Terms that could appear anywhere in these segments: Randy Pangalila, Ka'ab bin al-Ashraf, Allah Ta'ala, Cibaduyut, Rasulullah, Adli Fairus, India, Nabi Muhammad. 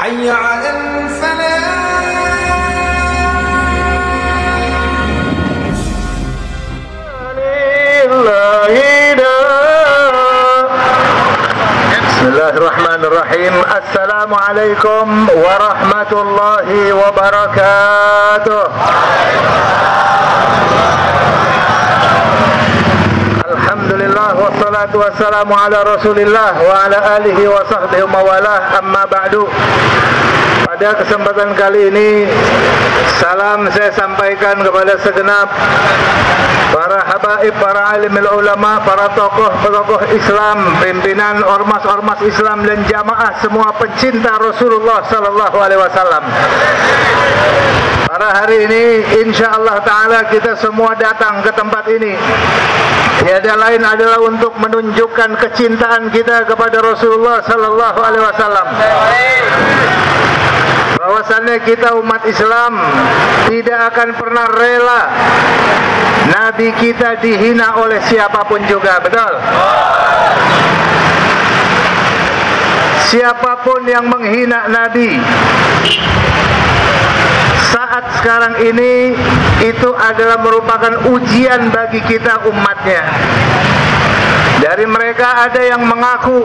hayya 'alal falah. Bismillahirrahmanirrahim. Assalamualaikum warahmatullahi wabarakatuh. Alhamdulillah wassalatu wassalamu ala Rasulillah wa ala alihi wa sahbihi wa walah. Amma ba'du. Pada kesempatan kali ini salam saya sampaikan kepada segenap para habaib, para alimil ulama, para tokoh-tokoh Islam, pimpinan ormas-ormas Islam dan jamaah, semua pencinta Rasulullah sallallahu alaihi wasallam. Pada hari ini insyaallah taala kita semua datang ke tempat ini tiada lain adalah untuk menunjukkan kecintaan kita kepada Rasulullah sallallahu alaihi wasallam. Bahwasannya kita umat Islam tidak akan pernah rela Nabi kita dihina oleh siapapun juga, betul? Siapapun yang menghina Nabi saat sekarang ini itu adalah merupakan ujian bagi kita umatnya. Dari mereka ada yang mengaku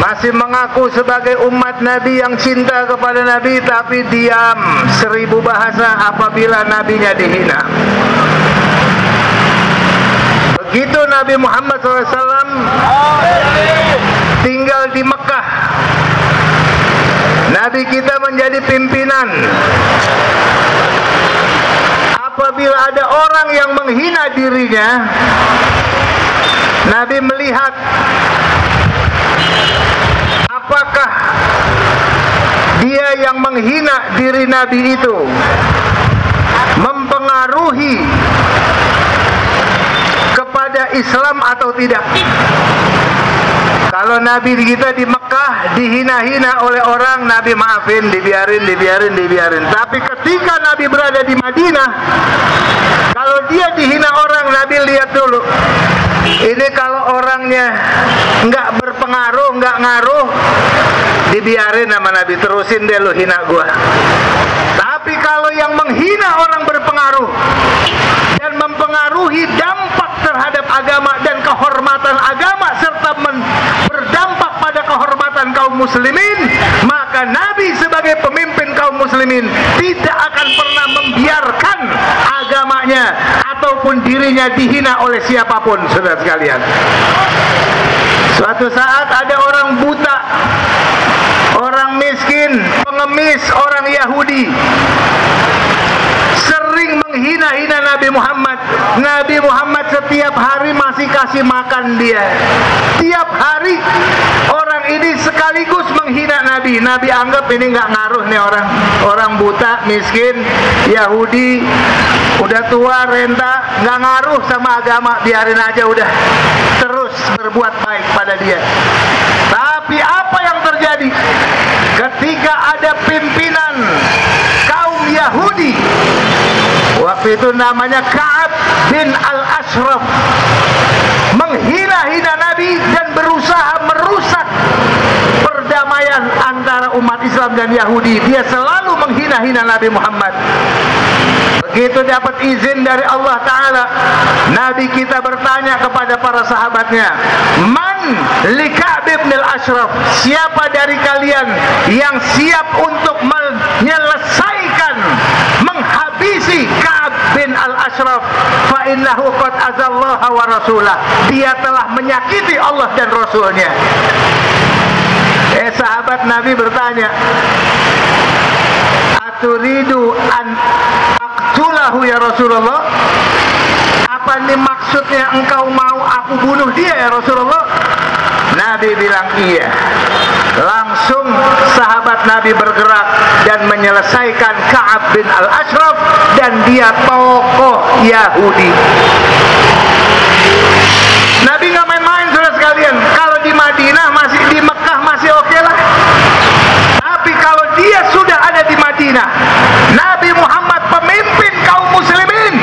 masih mengaku sebagai umat Nabi yang cinta kepada Nabi, tapi diam seribu bahasa apabila Nabinya dihina. Begitu Nabi Muhammad SAW tinggal di Mekah, Nabi kita menjadi pimpinan. Apabila ada orang yang menghina dirinya, Nabi melihat apakah dia yang menghina diri Nabi itu mempengaruhi kepada Islam atau tidak. Kalau Nabi kita di Mekah dihina-hina oleh orang, Nabi maafin, dibiarin. Tapi ketika Nabi berada di Madinah, kalau dia dihina orang, Nabi lihat dulu. Ini kalau orangnya nggak berpengaruh, nggak ngaruh, dibiarin sama Nabi, terusin deh lu hina gua. Tapi kalau yang menghina orang berpengaruh dan mempengaruhi dampak terhadap agama dan kehormatan agama serta berdampak pada kehormatan kaum muslimin, maka Nabi sebagai pemimpin kaum muslimin tidak akan pernah membiarkan agamanya ataupun dirinya dihina oleh siapapun, saudara sekalian. Suatu saat ada orang buta, orang miskin, pengemis, orang Yahudi sering menghina-hina Nabi Muhammad. Nabi Muhammad setiap hari masih kasih makan dia. Tiap hari orang ini sekaligus menghina Nabi. Nabi anggap ini nggak ngaruh nih orang. Orang buta, miskin, Yahudi, udah tua, renta, nggak ngaruh sama agama, biarin aja udah. Terus berbuat baik pada dia. Tapi apa yang terjadi? Ketika ada pimpinan kaum Yahudi, waktu itu namanya Ka'ab bin al-Ashraf, menghina-hina Nabi dan berusaha merusak perdamaian antara umat Islam dan Yahudi. Dia selalu menghina-hina Nabi Muhammad. Begitu dapat izin dari Allah Ta'ala, Nabi kita bertanya kepada para sahabatnya, "Man li Ka'ab bin al-Ashraf?" Siapa dari kalian yang siap untuk menyelesaikan, menghabisi Ka'ab bin al-Ashraf? Fa innahu qad azallaha wa rasulah. Dia telah menyakiti Allah dan Rasulnya. Sahabat Nabi bertanya, "Aturidu an aqtulahu ya Rasulullah?" Apa nih maksudnya, engkau mau aku bunuh dia ya Rasulullah? Nabi bilang iya. Langsung sahabat Nabi bergerak dan menyelesaikan Ka'ab bin al-Ashraf, dan dia tokoh Yahudi. Nabi nggak main-main, saudara sekalian. Kalau di Madinah masih, di Mekah masih oke lah. Tapi kalau dia sudah ada di Madinah, Nabi Muhammad pemimpin kaum muslimin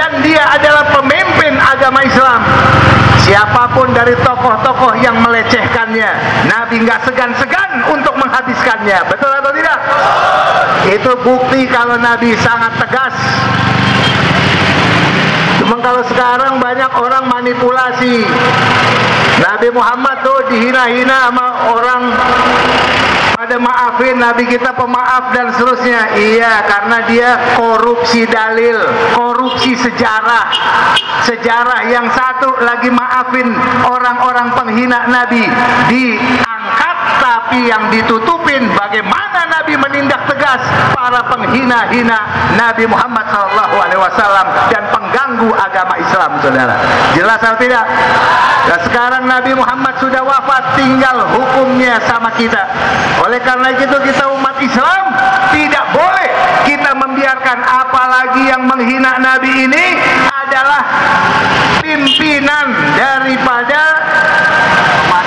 dan dia adalah pemimpin agama Islam. Siapapun dari tokoh-tokoh yang melecehkannya, Nabi nggak segan-segan untuk menghabiskan menjelaskannya. Betul atau tidak? Itu bukti kalau Nabi sangat tegas. Cuman kalau sekarang banyak orang manipulasi. Nabi Muhammad tuh dihina-hina sama orang pada maafin, Nabi kita pemaaf dan seterusnya. Iya, karena dia korupsi dalil, korupsi sejarah. Sejarah yang satu lagi maafin orang-orang penghina Nabi. Diangkat tapi yang ditutupin bagaimana Nabi menindak tegas para penghina-hina Nabi Muhammad SAW dan pengganggu agama Islam, saudara. Jelas atau tidak? Nah, sekarang Nabi Muhammad sudah wafat, tinggal hukumnya sama kita. Oleh karena itu kita umat Islam tidak boleh kita membiarkan, apalagi yang menghina Nabi ini adalah pimpinan daripada,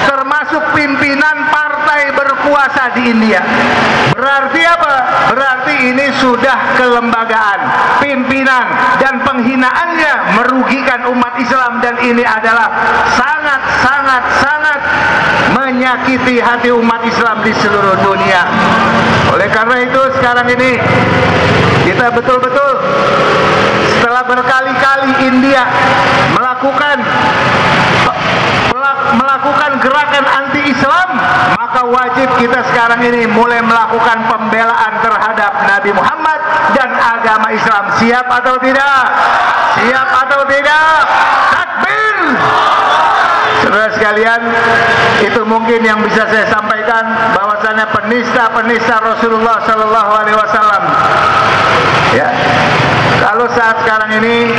termasuk pimpinan partai berkuasa di India. Berarti apa? Berarti ini sudah kelembagaan, pimpinan, dan penghinaannya merugikan umat Islam, dan ini adalah sangat menyakiti hati umat Islam di seluruh dunia. Oleh karena itu sekarang ini kita betul-betul setelah berkali-kali India melakukan gerakan anti-Islam, maka wajib kita sekarang ini mulai melakukan pembelaan terhadap Nabi Muhammad dan agama Islam. Siap atau tidak? Siap atau tidak? Takbir! Saudara sekalian, itu mungkin yang bisa saya sampaikan, bahwasannya penista-penista Rasulullah SAW. Ya. Kalau saat sekarang ini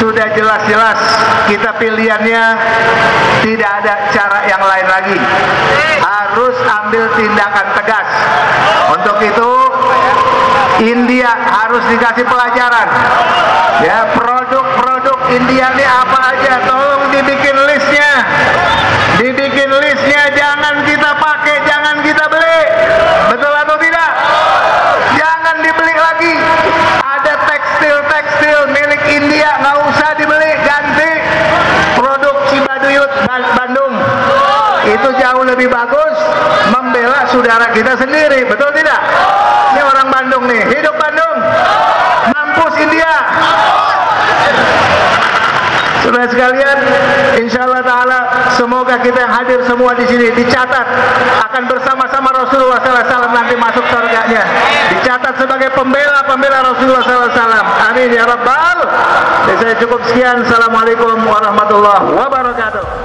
sudah jelas-jelas kita pilihannya tidak ada cara yang lain lagi. Harus ambil tindakan tegas. Untuk itu India harus dikasih pelajaran. Ya, produk-produk India ini apa aja? Tolong dibikin listnya. Dibikin listnya, jangan kita pakai, jangan kita beli. Betul atau tidak? Jangan dibeli lagi. Tekstil milik India nggak usah dibeli, ganti produk Cibaduyut Bandung, itu jauh lebih bagus, membela saudara kita sendiri. Betul tidak? Ini orang Bandung nih, hidup Bandung, mampus India. Saudara sekalian, insya Allah Ta'ala semoga kita yang hadir semua di sini dicatat akan bersama-sama Rasulullah SAW nanti masuk surganya, dicatat sebagai pembela Rasulullah SAW. Amin ya Rabbal. Saya cukup sekian. Assalamualaikum warahmatullahi wabarakatuh.